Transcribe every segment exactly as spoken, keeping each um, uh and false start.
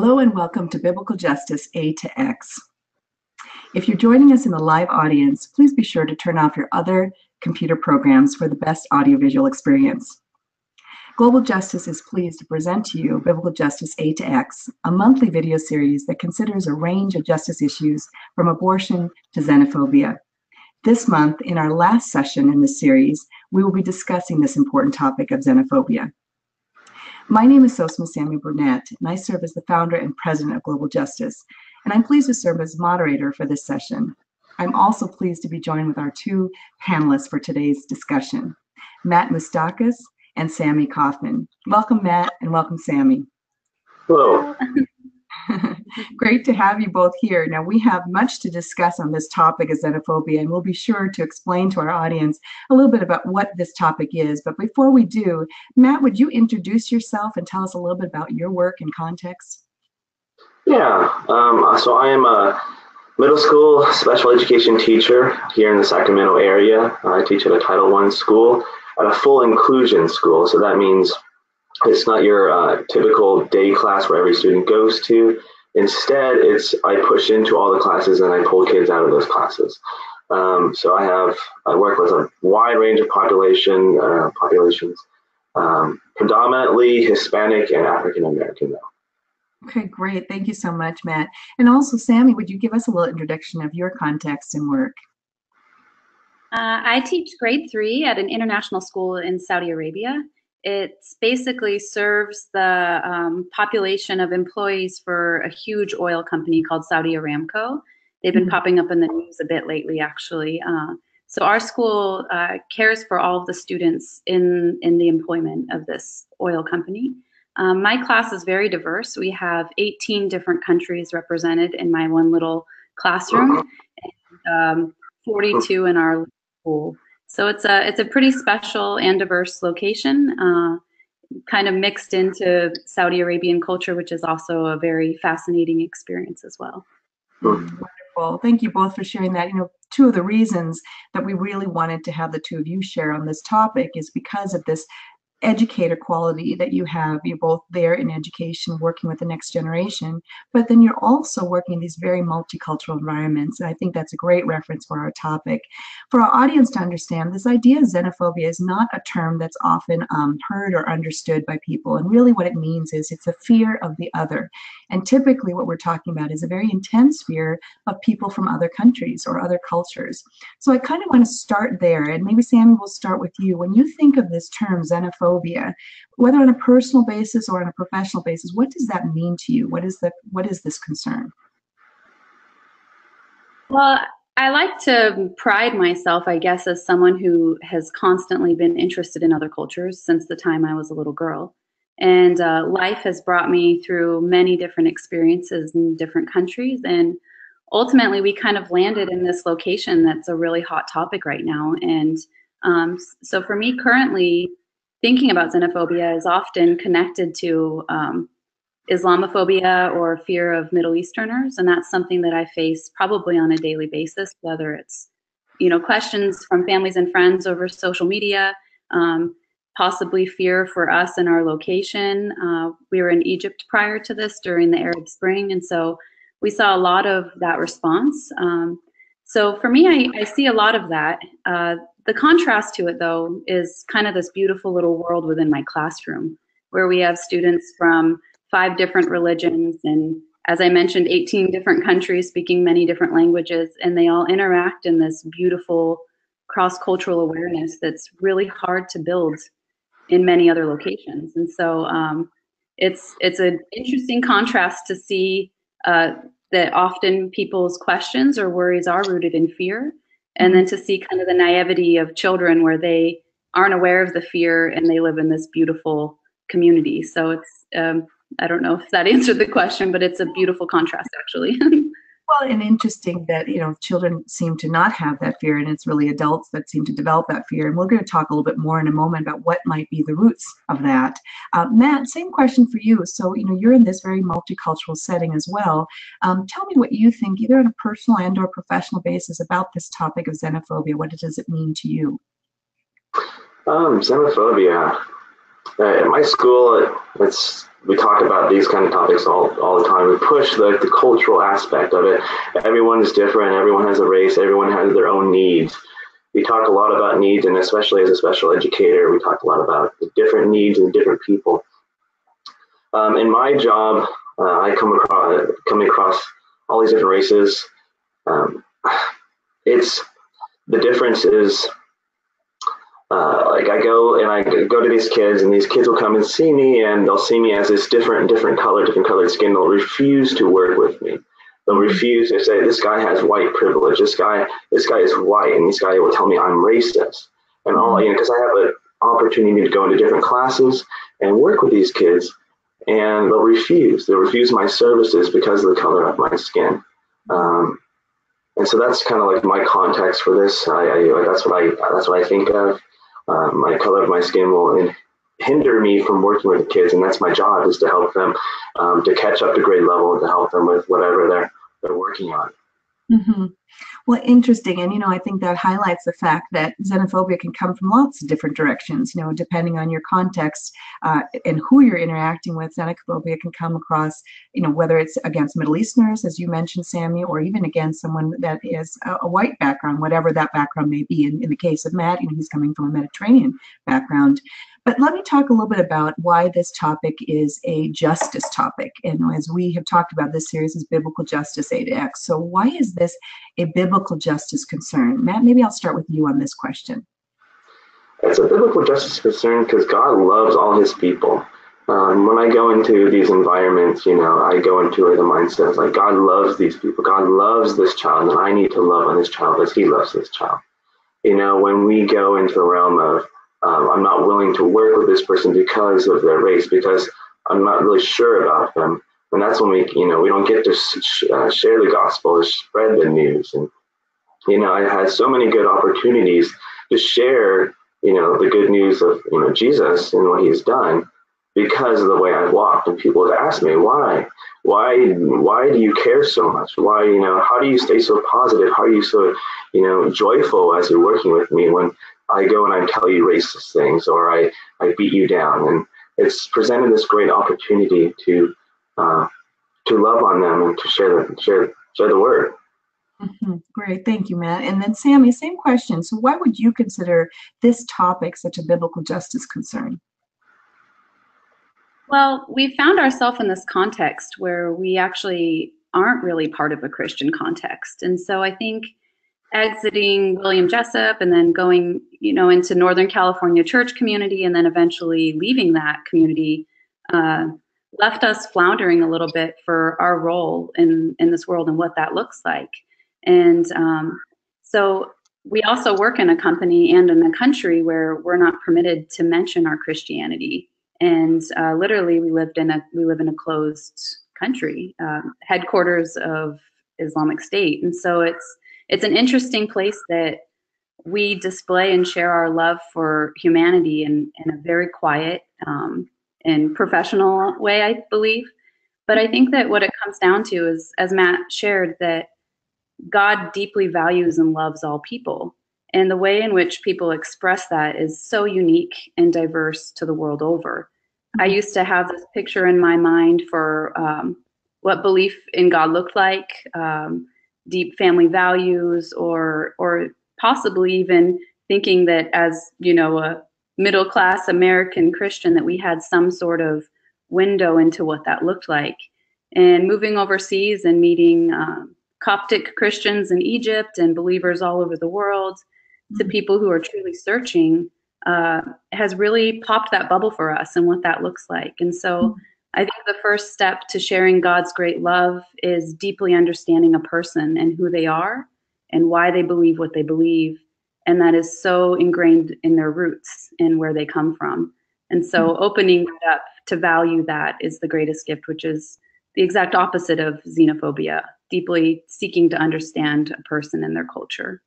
Hello and welcome to Biblical Justice A to X. If you're joining us in the live audience, please be sure to turn off your other computer programs for the best audiovisual experience. Global Justice is pleased to present to you Biblical Justice A to X, a monthly video series that considers a range of justice issues from abortion to xenophobia. This month, in our last session in this series, we will be discussing this important topic of xenophobia. My name is Sosamma Samuel-Burnett, and I serve as the founder and president of Global Justice, and I'm pleased to serve as moderator for this session. I'm also pleased to be joined with our two panelists for today's discussion, Matt Moustakas and Sammy Kaufman. Welcome, Matt, and welcome, Sammy. Hello. Great to have you both here. Now, we have much to discuss on this topic of xenophobia, and we'll be sure to explain to our audience a little bit about what this topic is. But before we do, Matt, would you introduce yourself and tell us a little bit about your work and context? Yeah, um, so I am a middle school special education teacher here in the Sacramento area. I teach at a Title one school, at a full inclusion school, so that means it's not your uh, typical day class where every student goes to. Instead, it's I push into all the classes and I pull kids out of those classes. Um, so I have I work with a wide range of population uh, populations, um, predominantly Hispanic and African American though. Okay, great. Thank you so much, Matt. And also, Sammy, would you give us a little introduction of your context and work? Uh, I teach grade three at an international school in Saudi Arabia. It basically serves the um, population of employees for a huge oil company called Saudi Aramco. They've been mm-hmm. popping up in the news a bit lately, actually. Uh, so our school uh, cares for all of the students in, in the employment of this oil company. Um, my class is very diverse. We have eighteen different countries represented in my one little classroom, and um, forty-two in our school. So it's a, it's a pretty special and diverse location, uh, kind of mixed into Saudi Arabian culture, which is also a very fascinating experience as well. Mm-hmm. Wonderful. Thank you both for sharing that. You know, two of the reasons that we really wanted to have the two of you share on this topic is because of this educator quality that you have. You're both there in education, working with the next generation, but then you're also working in these very multicultural environments. And I think that's a great reference for our topic. For our audience to understand, this idea of xenophobia is not a term that's often um, heard or understood by people. And really what it means is it's a fear of the other. And typically what we're talking about is a very intense fear of people from other countries or other cultures. So I kind of want to start there. And maybe Sammy, we'll start with you. When you think of this term xenophobia, whether on a personal basis or on a professional basis, what does that mean to you? What is the, what is this concern? Well, I like to pride myself, I guess, as someone who has constantly been interested in other cultures since the time I was a little girl. And uh, life has brought me through many different experiences in different countries. And ultimately, we kind of landed in this location that's a really hot topic right now. And um, so for me currently, thinking about xenophobia is often connected to um, Islamophobia or fear of Middle Easterners, and that's something that I face probably on a daily basis, whether it's, you know, questions from families and friends over social media, um, possibly fear for us and our location. Uh, we were in Egypt prior to this during the Arab Spring, and so we saw a lot of that response. Um, so for me, I, I see a lot of that. Uh, The contrast to it, though, is kind of this beautiful little world within my classroom where we have students from five different religions and, as I mentioned, eighteen different countries speaking many different languages, and they all interact in this beautiful cross-cultural awareness that's really hard to build in many other locations. And so um, it's, it's an interesting contrast to see uh, that often people's questions or worries are rooted in fear. And then to see kind of the naivety of children where they aren't aware of the fear and they live in this beautiful community. So it's, um, I don't know if that answered the question, but it's a beautiful contrast actually. Well, and interesting that, you know, children seem to not have that fear, and it's really adults that seem to develop that fear. And we're going to talk a little bit more in a moment about what might be the roots of that. Uh, Matt, same question for you. So, you know, you're in this very multicultural setting as well. Um, tell me what you think, either on a personal and or professional basis, about this topic of xenophobia. What does it mean to you? Um, xenophobia. At my school, it's we talk about these kind of topics all, all the time. We push the, the cultural aspect of it. Everyone is different. Everyone has a race. Everyone has their own needs. We talk a lot about needs, and especially as a special educator, we talk a lot about the different needs and different people. Um, in my job, uh, I come across coming across all these different races. Um, it's the difference is. Uh, like I go and I go to these kids, and these kids will come and see me, and they'll see me as this different, different color, different colored skin. They'll refuse to work with me. They'll refuse to say, this guy has white privilege. This guy, this guy is white, and this guy will tell me I'm racist. And all, you know, because I have an opportunity to go into different classes and work with these kids, and they'll refuse. They'll refuse my services because of the color of my skin. Um, and so that's kind of like my context for this. I, I that's what I that's what I think of. Uh, my color of my skin will hinder me from working with the kids, and that's my job, is to help them um, to catch up to grade level and to help them with whatever they're they're working on. Mm-hmm. Well, interesting, and you know, I think that highlights the fact that xenophobia can come from lots of different directions. You know, depending on your context uh, and who you're interacting with, xenophobia can come across. You know, whether it's against Middle Easterners, as you mentioned, Sammy, or even against someone that is a, a white background, whatever that background may be. In, in the case of Matt, you know, he's coming from a Mediterranean background. But let me talk a little bit about why this topic is a justice topic. And as we have talked about, this series is Biblical Justice A to X. So why is this a biblical justice concern? Matt, maybe I'll start with you on this question. It's a biblical justice concern because God loves all his people. Um, when I go into these environments, you know, I go into the mindset like God loves these people. God loves this child, and I need to love on this child as he loves this child. You know, when we go into the realm of Um, I'm not willing to work with this person because of their race, because I'm not really sure about them. And that's when we, you know, we don't get to sh uh, share the gospel or spread the news. And, you know, I've had so many good opportunities to share, you know, the good news of, you know, Jesus and what he's done because of the way I've walked. And people have asked me, why? Why, why do you care so much? Why, you know, how do you stay so positive? How are you so, you know, joyful as you're working with me when I go and I tell you racist things, or I, I beat you down? And it's presented this great opportunity to uh, to love on them and to share the, share, share the word. Mm-hmm. Great, thank you, Matt. And then Sammy, same question. So why would you consider this topic such a biblical justice concern? Well, we found ourselves in this context where we actually aren't really part of a Christian context. And so I think exiting William Jessup and then going, you know, into Northern California church community and then eventually leaving that community uh, left us floundering a little bit for our role in, in this world and what that looks like. And um, so we also work in a company and in a country where we're not permitted to mention our Christianity. And uh, literally we lived in a, we live in a closed country, uh, headquarters of Islamic State. And so it's, It's an interesting place that we display and share our love for humanity in, in a very quiet um, and professional way, I believe. But I think that what it comes down to is, as Matt shared, that God deeply values and loves all people. And the way in which people express that is so unique and diverse to the world over. I used to have this picture in my mind for um, what belief in God looked like. Um, deep family values, or or possibly even thinking that as, you know, a middle-class American Christian, that we had some sort of window into what that looked like. And moving overseas and meeting um, Coptic Christians in Egypt and believers all over the world, mm-hmm. to people who are truly searching, uh, has really popped that bubble for us and what that looks like. And so mm-hmm. I think the first step to sharing God's great love is deeply understanding a person and who they are and why they believe what they believe. And that is so ingrained in their roots and where they come from. And so opening it up to value that is the greatest gift, which is the exact opposite of xenophobia, deeply seeking to understand a person and their culture.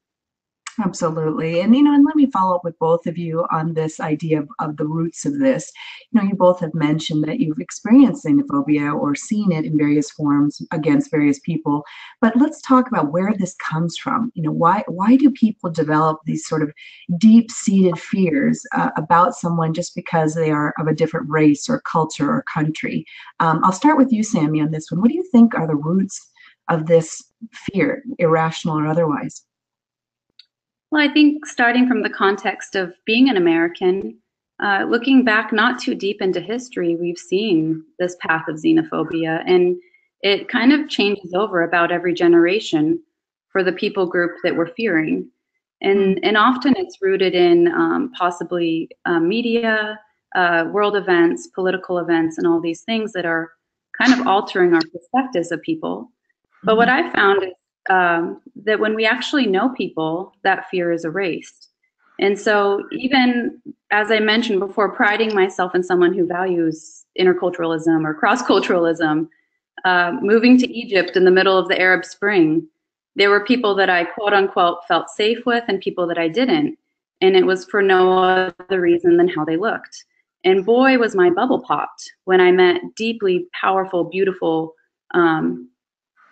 Absolutely. And, you know, and let me follow up with both of you on this idea of, of the roots of this. You know, you both have mentioned that you've experienced xenophobia or seen it in various forms against various people. But let's talk about where this comes from. You know, why why do people develop these sort of deep-seated fears uh, about someone just because they are of a different race or culture or country? Um, I'll start with you, Sammy, on this one. What do you think are the roots of this fear, irrational or otherwise? Well, I think starting from the context of being an American, uh, looking back not too deep into history, we've seen this path of xenophobia, and it kind of changes over about every generation for the people group that we're fearing. And, and often it's rooted in um, possibly uh, media, uh, world events, political events, and all these things that are kind of altering our perspectives of people. But what I found is Um, that when we actually know people, that fear is erased. And so even, as I mentioned before, priding myself in someone who values interculturalism or cross-culturalism, uh, moving to Egypt in the middle of the Arab Spring, there were people that I quote-unquote felt safe with and people that I didn't. And it was for no other reason than how they looked. And boy, was my bubble popped when I met deeply powerful, beautiful, um,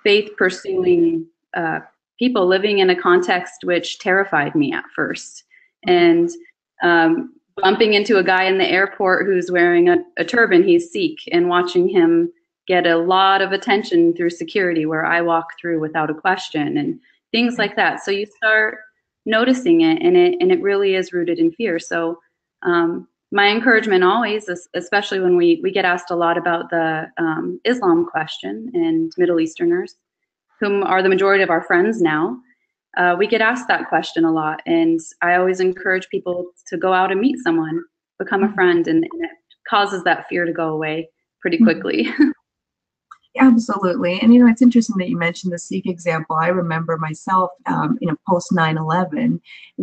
faith-pursuing Uh, people living in a context which terrified me at first, and um, bumping into a guy in the airport who's wearing a, a turban, he's Sikh, and watching him get a lot of attention through security where I walk through without a question and things like that. So you start noticing it, and it and it really is rooted in fear. So um, my encouragement always, especially when we, we get asked a lot about the um, Islam question and Middle Easterners, whom are the majority of our friends now, uh, we get asked that question a lot. And I always encourage people to go out and meet someone, become a friend, and, and it causes that fear to go away pretty quickly. Mm-hmm. Absolutely. And, you know, it's interesting that you mentioned the Sikh example. I remember myself, um, you know, post nine eleven,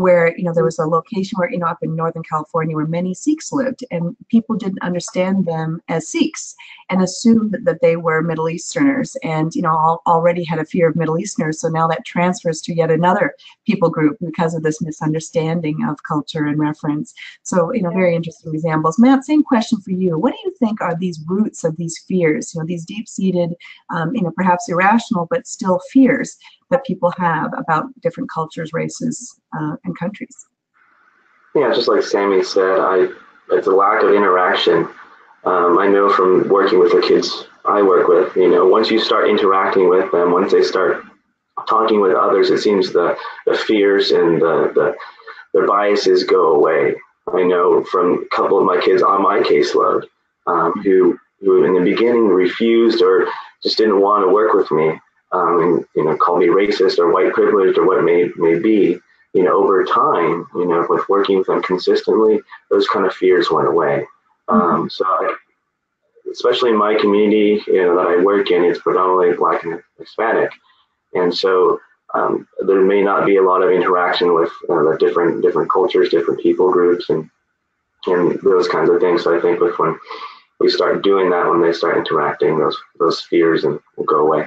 where, you know, there was a location where, you know, up in Northern California where many Sikhs lived, and people didn't understand them as Sikhs and assumed that they were Middle Easterners, and, you know, all, already had a fear of Middle Easterners. So now that transfers to yet another people group because of this misunderstanding of culture and reference. So, you know, very interesting examples. Matt, same question for you. What do you think are these roots of these fears, you know, these deep-seated, Um, you know, perhaps irrational, but still fears that people have about different cultures, races, uh, and countries? Yeah, just like Sammy said, I, it's a lack of interaction. Um, I know from working with the kids I work with, you know, once you start interacting with them, once they start talking with others, it seems the, the fears and the, the their biases go away. I know from a couple of my kids on my caseload um, who who in the beginning refused or just didn't want to work with me, um, and, you know, called me racist or white privileged or what may, may be, you know, over time, you know, with working with them consistently, those kind of fears went away. Um, so, I, especially in my community, you know, that I work in, it's predominantly Black and Hispanic. And so um, there may not be a lot of interaction with uh, the different, different cultures, different people groups, and, and those kinds of things. So I think with when, we start doing that, when they start interacting, those those fears and will go away.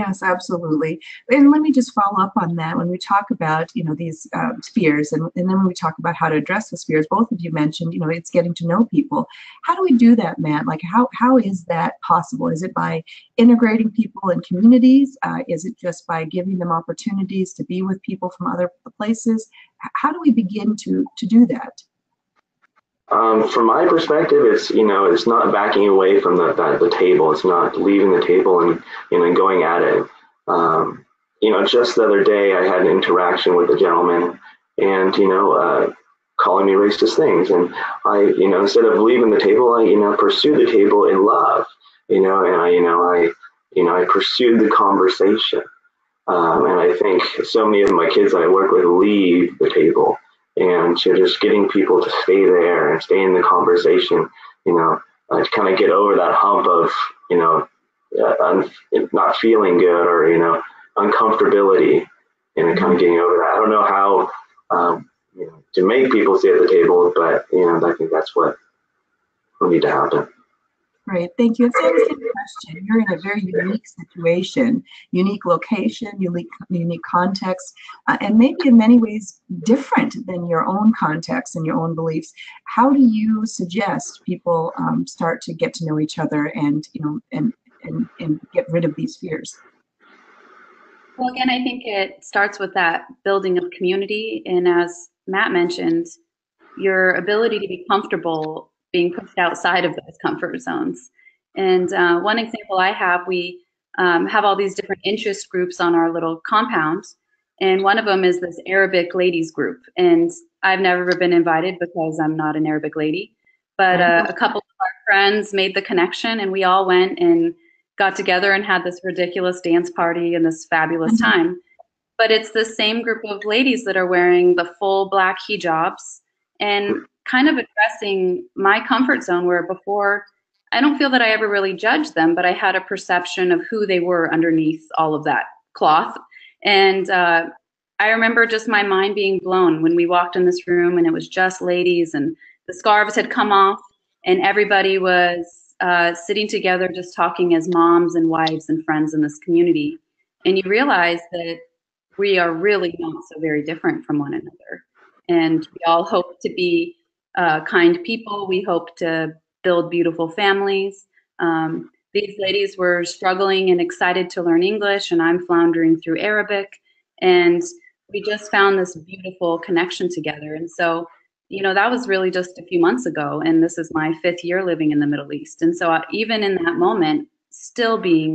Yes, absolutely. And let me just follow up on that. When we talk about, you know, these uh, fears, and, and then when we talk about how to address those fears, both of you mentioned, you know, it's getting to know people. How do we do that, Matt? Like, how, how is that possible? Is it by integrating people in communities? Uh, is it just by giving them opportunities to be with people from other places? How do we begin to, to do that? Um, from my perspective, it's, you know, it's not backing away from the, the, the table. It's not leaving the table and, you know, going at it. Um, you know, just the other day, I had an interaction with a gentleman and, you know, uh, calling me racist things. And I, you know, instead of leaving the table, I, you know, pursued the table in love, you know, and I, you know, I, you know, I pursued the conversation. Um, and I think so many of my kids that I work with leave the table. And so just getting people to stay there and stay in the conversation, you know, uh, to kind of get over that hump of, you know, uh, not feeling good or, you know, uncomfortability, and kind of getting over that. I don't know how um, you know, to make people stay at the table, but, you know, I think that's what will need to happen. Great, thank you. It's always a question. You're in a very unique situation, unique location, unique unique context, uh, and maybe in many ways different than your own context and your own beliefs. How do you suggest people um, start to get to know each other and you know and and and get rid of these fears? Well, again, I think it starts with that building of community, and as Matt mentioned, your ability to be comfortable being pushed outside of those comfort zones. And uh, one example I have, we um, have all these different interest groups on our little compound. And one of them is this Arabic ladies group. And I've never been invited because I'm not an Arabic lady, but uh, a couple of our friends made the connection and we all went and got together and had this ridiculous dance party and this fabulous mm-hmm. time. But it's the same group of ladies that are wearing the full black hijabs and kind of addressing my comfort zone, where before I don't feel that I ever really judged them, but I had a perception of who they were underneath all of that cloth. And uh, I remember just my mind being blown when we walked in this room and it was just ladies and the scarves had come off and everybody was uh, sitting together just talking as moms and wives and friends in this community. And you realize that we are really not so very different from one another. And we all hope to be Uh, kind people. We hope to build beautiful families. Um, these ladies were struggling and excited to learn English, and I'm floundering through Arabic. And we just found this beautiful connection together. And so, you know, that was really just a few months ago. And this is my fifth year living in the Middle East. And so I, even in that moment, still being,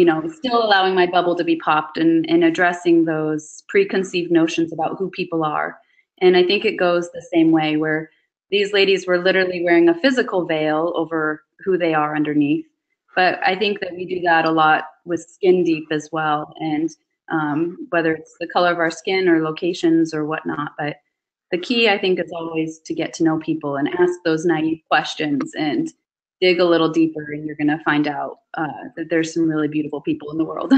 you know, still allowing my bubble to be popped and, and addressing those preconceived notions about who people are. And I think it goes the same way, where these ladies were literally wearing a physical veil over who they are underneath. But I think that we do that a lot with skin deep as well. And um, whether it's the color of our skin or locations or whatnot. But the key, I think, is always to get to know people and ask those naive questions and dig a little deeper. And you're going to find out uh, that there's some really beautiful people in the world.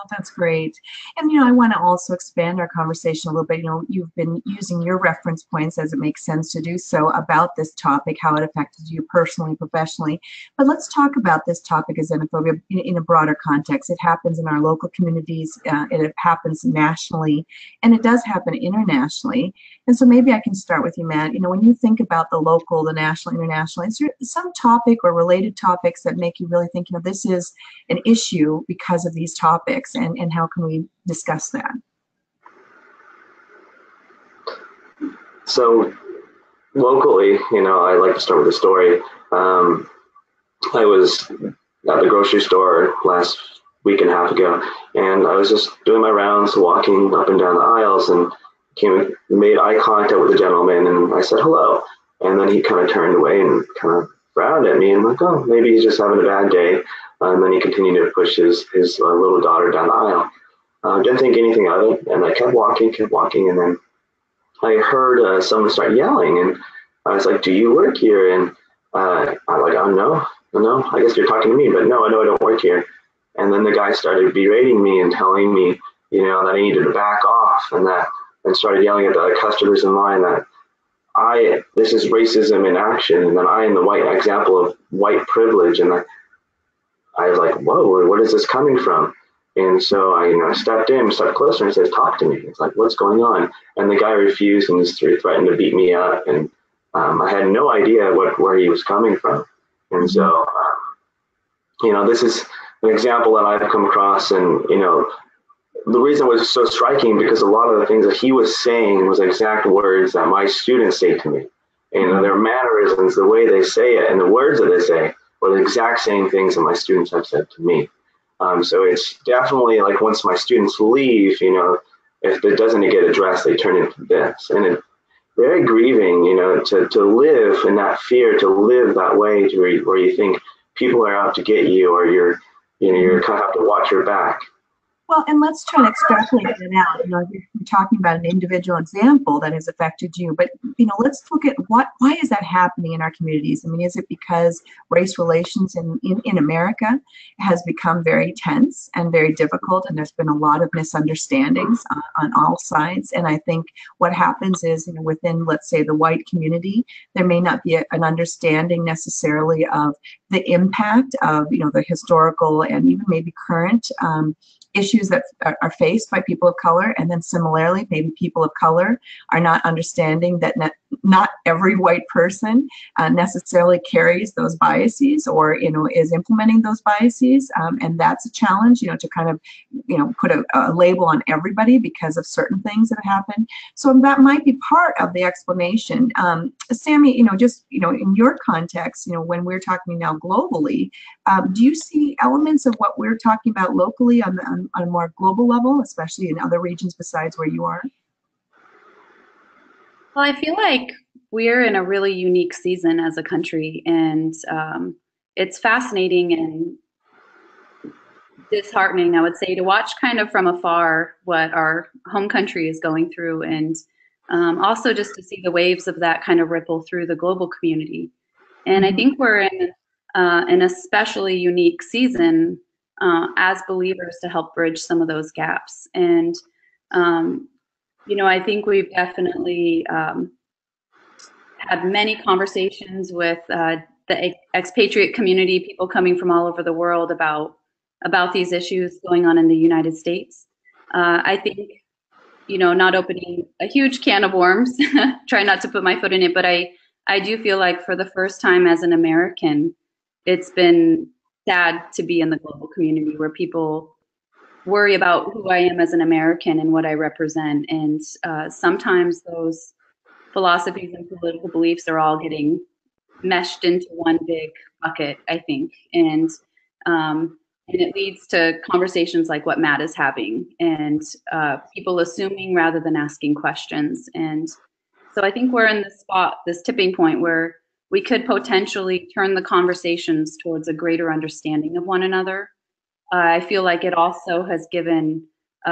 Oh, that's great. And, you know, I want to also expand our conversation a little bit. You know, you've been using your reference points as it makes sense to do so about this topic, how it affected you personally, professionally. But let's talk about this topic of xenophobia in, in a broader context. It happens in our local communities. Uh, it happens nationally, and it does happen internationally. And so maybe I can start with you, Matt. You know, when you think about the local, the national, international, is there some topic or related topics that make you really think, you know, this is an issue because of these topics? And, and how can we discuss that? So locally, you know, I like to start with a story. Um, I was at the grocery store last week and a half ago, and I was just doing my rounds, walking up and down the aisles, and came, made eye contact with a gentleman, and I said hello. And then he kind of turned away and kind of frowned at me, and I'm like, oh, maybe he's just having a bad day. And then he continued to push his, his uh, little daughter down the aisle. Uh, didn't think anything of it, and I kept walking, kept walking, and then I heard uh, someone start yelling, and I was like, do you work here? And uh, I'm like, oh, no, no, I guess you're talking to me, but no, I know I don't work here. And then the guy started berating me and telling me, you know, that I needed to back off, and that, and started yelling at the other customers in line that I, this is racism in action, and that I am the white example of white privilege, and that I was like, whoa, what is this coming from? And so I, you know, stepped in, stepped closer, and said, talk to me. It's like, what's going on? And the guy refused and just threatened to beat me up. And um, I had no idea what where he was coming from. And so, um, you know, this is an example that I've come across. And, you know, the reason it was so striking because a lot of the things that he was saying was exact words that my students say to me. And you know, their mannerisms, the way they say it, and the words that they say. Or the exact same things that my students have said to me. Um, so it's definitely like once my students leave, you know, if it doesn't get addressed, they turn into this. And it's very grieving, you know, to, to live in that fear, to live that way to where, you, where you think people are out to get you or you're, you know, you're kind of have to watch your back. Well, and let's try to extrapolate it out. You know, you're talking about an individual example that has affected you, but you know, let's look at what why is that happening in our communities? I mean, is it because race relations in, in, in America has become very tense and very difficult, and there's been a lot of misunderstandings on, on all sides? And I think what happens is, you know, within, let's say, the white community, there may not be a, an understanding necessarily of the impact of, you know, the historical and even maybe current um, issues that are faced by people of color. And then similarly, maybe people of color are not understanding that not, not every white person uh, necessarily carries those biases, or, you know, is implementing those biases. Um, and that's a challenge, you know, to kind of, you know, put a, a label on everybody because of certain things that have happened. So that might be part of the explanation. Um, Sammy, you know, just, you know, in your context, you know, when we're talking now globally, um, do you see elements of what we're talking about locally on the, on on a more global level, especially in other regions besides where you are? Well, I feel like we're in a really unique season as a country, and um, it's fascinating and disheartening, I would say, to watch kind of from afar what our home country is going through, and um, also just to see the waves of that kind of ripple through the global community. And mm-hmm. I think we're in uh, an especially unique season Uh, as believers to help bridge some of those gaps. And, um, you know, I think we've definitely um, had many conversations with uh, the expatriate community, people coming from all over the world, about, about these issues going on in the United States. Uh, I think, you know, not opening a huge can of worms, try not to put my foot in it, but I, I do feel like for the first time as an American, it's been sad to be in the global community where people worry about who I am as an American and what I represent. And uh, sometimes those philosophies and political beliefs are all getting meshed into one big bucket, I think. And, um, and it leads to conversations like what Matt is having, and uh, people assuming rather than asking questions. And so I think we're in this spot, this tipping point where we could potentially turn the conversations towards a greater understanding of one another. Uh, I feel like it also has given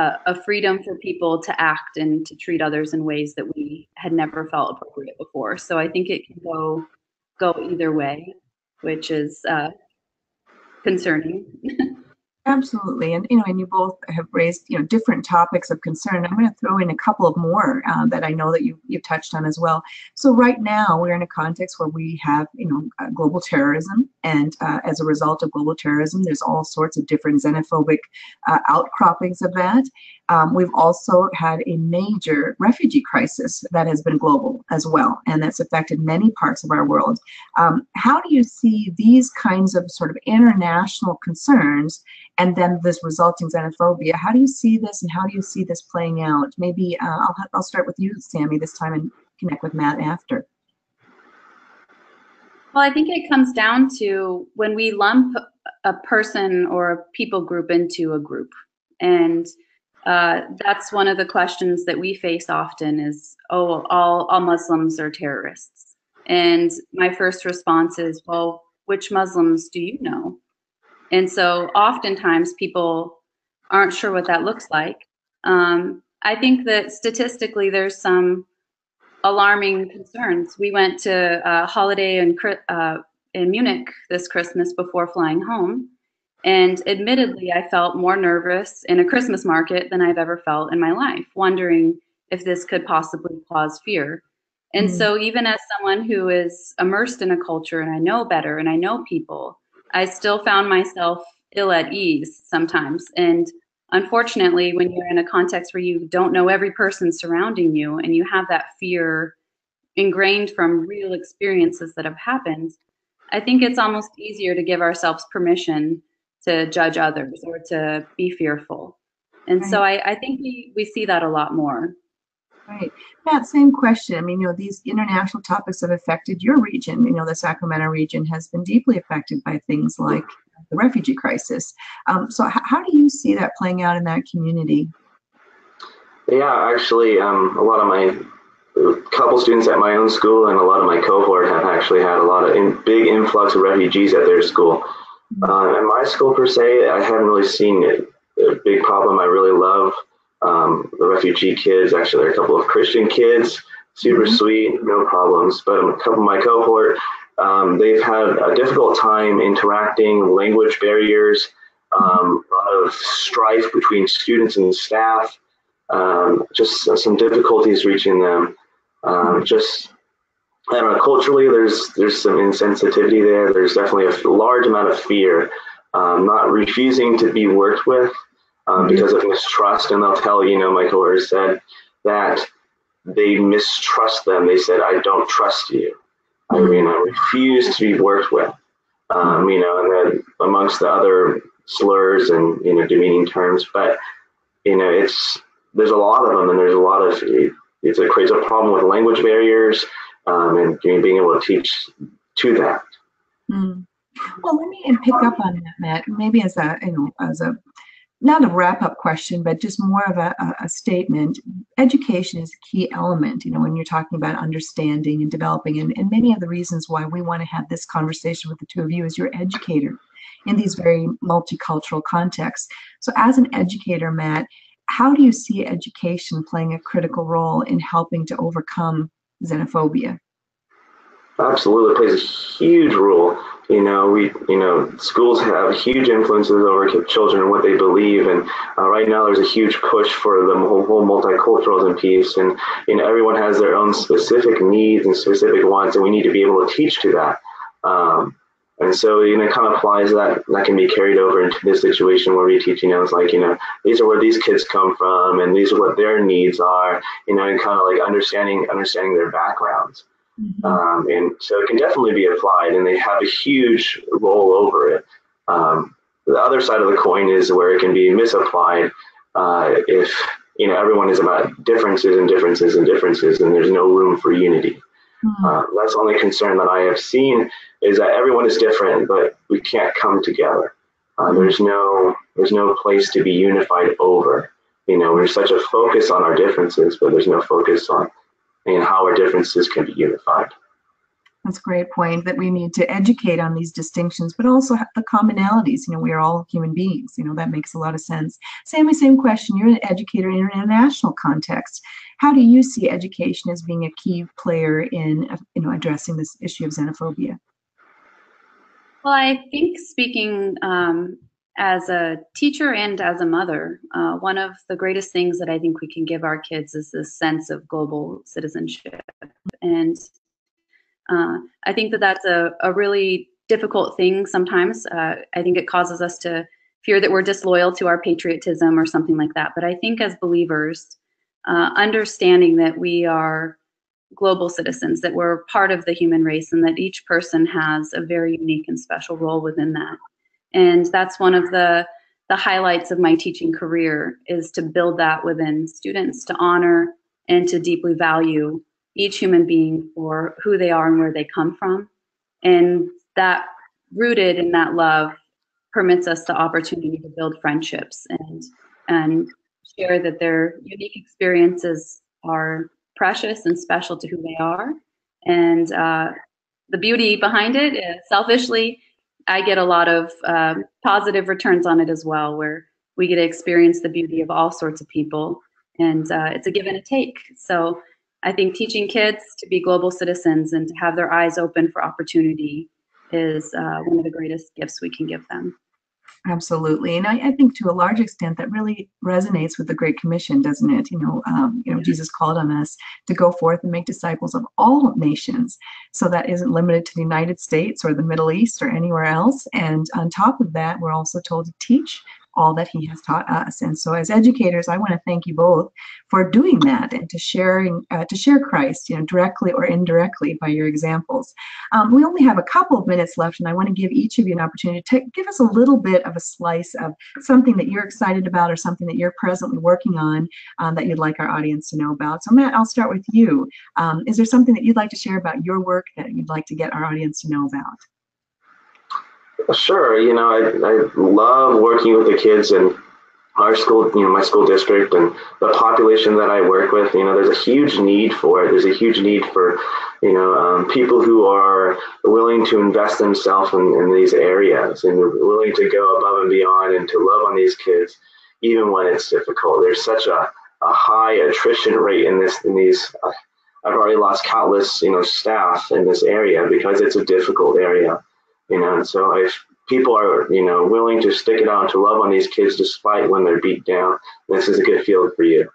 uh, a freedom for people to act and to treat others in ways that we had never felt appropriate before. So I think it can go go either way, which is uh, concerning. Absolutely, and you know, and you both have raised, you know, different topics of concern. I'm going to throw in a couple of more uh, that I know that you you've touched on as well. So right now we're in a context where we have, you know, uh, global terrorism, and uh, as a result of global terrorism, there's all sorts of different xenophobic uh, outcroppings of that. Um, we've also had a major refugee crisis that has been global as well, and that's affected many parts of our world. Um, how do you see these kinds of sort of international concerns, and then this resulting xenophobia? How do you see this, and how do you see this playing out? Maybe uh, I'll, I'll start with you, Sammy, this time, and connect with Matt after. Well, I think it comes down to when we lump a person or a people group into a group, and Uh, that's one of the questions that we face often is, oh, all, all Muslims are terrorists. And my first response is, well, which Muslims do you know? And so oftentimes people aren't sure what that looks like. Um, I think that statistically there's some alarming concerns. We went to a holiday in, uh, in Munich this Christmas before flying home. And admittedly, I felt more nervous in a Christmas market than I've ever felt in my life, wondering if this could possibly cause fear. And mm-hmm. so even as someone who is immersed in a culture, and I know better and I know people, I still found myself ill at ease sometimes. And unfortunately, when you're in a context where you don't know every person surrounding you, and you have that fear ingrained from real experiences that have happened, I think it's almost easier to give ourselves permission to judge others or to be fearful. And right. so I, I think we, we see that a lot more. Right. Matt, same question. I mean, you know, these international topics have affected your region. You know, the Sacramento region has been deeply affected by things like the refugee crisis. Um, so how do you see that playing out in that community? Yeah, actually, um, a lot of my a couple students at my own school and a lot of my cohort have actually had a lot of in, big influx of refugees at their school. Uh, in my school per se, I haven't really seen it a big problem. I really love um, the refugee kids. Actually, there are a couple of Christian kids, super mm-hmm. sweet, no problems. But a couple of my cohort, um, they've had a difficult time interacting, language barriers, um, a lot of strife between students and staff, um, just some difficulties reaching them. Um, just, I don't know, culturally, there's there's some insensitivity there. There's definitely a large amount of fear, um, not refusing to be worked with um, mm-hmm. because of mistrust. And they'll tell, you know, my coworker said that they mistrust them. They said, I don't trust you. I mean, I refuse to be worked with, um, you know, and then amongst the other slurs and, you know, demeaning terms. But, you know, it's, there's a lot of them, and there's a lot of, it, it's, it creates a problem with language barriers. Um, and being able to teach to that. Mm. Well, let me pick up on that, Matt. Maybe as a, you know, as a not a wrap-up question, but just more of a, a statement. Education is a key element, you know, when you're talking about understanding and developing, and, and many of the reasons why we want to have this conversation with the two of you is you're an educator in these very multicultural contexts. So as an educator, Matt, how do you see education playing a critical role in helping to overcome xenophobia? Absolutely, it plays a huge role. You know, we, you know, schools have huge influences over children and what they believe. And uh, right now, there's a huge push for the whole, whole multiculturalism piece. And you know, everyone has their own specific needs and specific wants, and we need to be able to teach to that. Um, and so, you know, it kind of applies that that can be carried over into this situation where we teach. You know, it's like, you know, these are where these kids come from, and these are what their needs are. You know, and kind of like understanding understanding their backgrounds. Mm-hmm. Um, and so it can definitely be applied, and they have a huge role over it. Um, the other side of the coin is where it can be misapplied uh, if, you know, everyone is about differences and differences and differences, and there's no room for unity. Mm-hmm. Uh, that's the only concern that I have seen, is that everyone is different, but we can't come together. Uh, there's no there's no place to be unified over. You know, there's such a focus on our differences, but there's no focus on and how our differences can be unified. That's a great point, that we need to educate on these distinctions, but also have the commonalities. You know, we are all human beings. You know, that makes a lot of sense. Sammy, same question. You're an educator in an international context. How do you see education as being a key player in, you know, addressing this issue of xenophobia? Well, I think speaking um, as a teacher and as a mother, uh, one of the greatest things that I think we can give our kids is this sense of global citizenship. And uh, I think that that's a, a really difficult thing sometimes. Uh, I think it causes us to fear that we're disloyal to our patriotism or something like that. But I think as believers, uh, understanding that we are global citizens, that we're part of the human race, and that each person has a very unique and special role within that. And that's one of the, the highlights of my teaching career, is to build that within students, to honor and to deeply value each human being for who they are and where they come from. And that, rooted in that love, permits us the opportunity to build friendships and, and share that their unique experiences are precious and special to who they are. And uh, the beauty behind it is, selfishly, I get a lot of um, positive returns on it as well, where we get to experience the beauty of all sorts of people, and uh, it's a give and a take. So I think teaching kids to be global citizens and to have their eyes open for opportunity is uh, one of the greatest gifts we can give them. Absolutely. And I, I think to a large extent that really resonates with the Great Commission, doesn't it? You know, um, you know, Jesus called on us to go forth and make disciples of all nations. So that isn't limited to the United States or the Middle East or anywhere else. And on top of that, we're also told to teach all that he has taught us. And so as educators, I want to thank you both for doing that, and to sharing, uh, to share Christ, you know, directly or indirectly by your examples. Um, we only have a couple of minutes left, and I want to give each of you an opportunity to give us a little bit of a slice of something that you're excited about, or something that you're presently working on um, that you'd like our audience to know about. So Matt, I'll start with you. Um, is there something that you'd like to share about your work that you'd like to get our audience to know about? Sure. You know, I, I love working with the kids in our school, you know, my school district, and the population that I work with. You know, there's a huge need for it. There's a huge need for, you know, um, people who are willing to invest themselves in, in these areas, and willing to go above and beyond and to love on these kids. even when it's difficult. There's such a, a high attrition rate in this in these. Uh, I've already lost countless, you know, staff in this area because it's a difficult area, you know. And so if people are, you know, willing to stick it out and to love on these kids despite when they're beat down, this is a good field for you.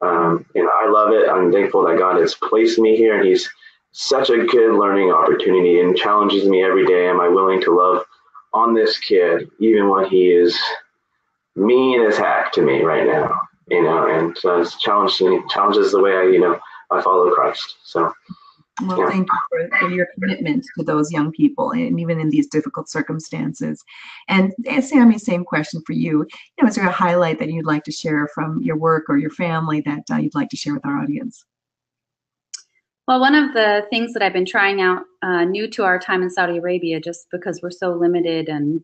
Um, and I love it. I'm thankful that God has placed me here, and He's such a good learning opportunity and challenges me every day. Am I willing to love on this kid, even when he is mean as heck to me right now, you know? And so it's challenging, challenges the way I, you know, I follow Christ. So, well, yeah. Thank you for, for your commitment to those young people, and even in these difficult circumstances. And, and Sammy, same question for you. You know, is there a highlight that you'd like to share from your work or your family that uh, you'd like to share with our audience? Well, one of the things that I've been trying out, uh, new to our time in Saudi Arabia, just because we're so limited and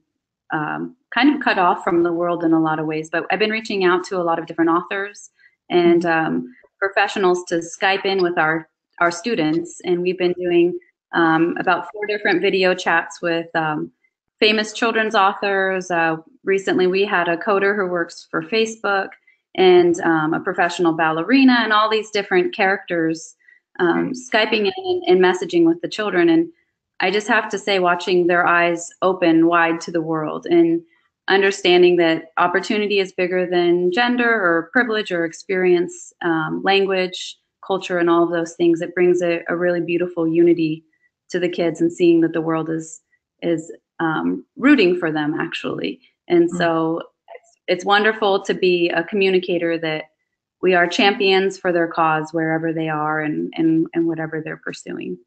um, kind of cut off from the world in a lot of ways, but I've been reaching out to a lot of different authors and um, professionals to Skype in with our, our students. And we've been doing um, about four different video chats with um, famous children's authors. Uh, recently, we had a coder who works for Facebook, and um, a professional ballerina, and all these different characters. Um, Skyping in and messaging with the children, and I just have to say, watching their eyes open wide to the world and understanding that opportunity is bigger than gender or privilege or experience, um, language, culture, and all of those things. It brings a, a really beautiful unity to the kids, and seeing that the world is is um, rooting for them, actually. And mm-hmm. so it's, it's wonderful to be a communicator that we are champions for their cause wherever they are, and, and, and whatever they're pursuing.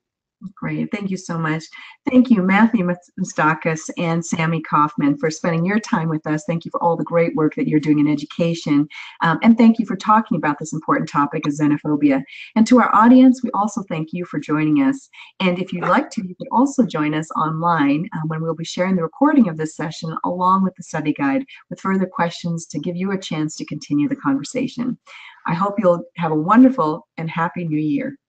Great. Thank you so much. Thank you, Matthew Moustakas and Sammy Kaufman, for spending your time with us. Thank you for all the great work that you're doing in education. Um, and thank you for talking about this important topic of xenophobia. And to our audience, we also thank you for joining us. And if you'd like to, you can also join us online uh, when we'll be sharing the recording of this session along with the study guide with further questions to give you a chance to continue the conversation. I hope you'll have a wonderful and happy new year.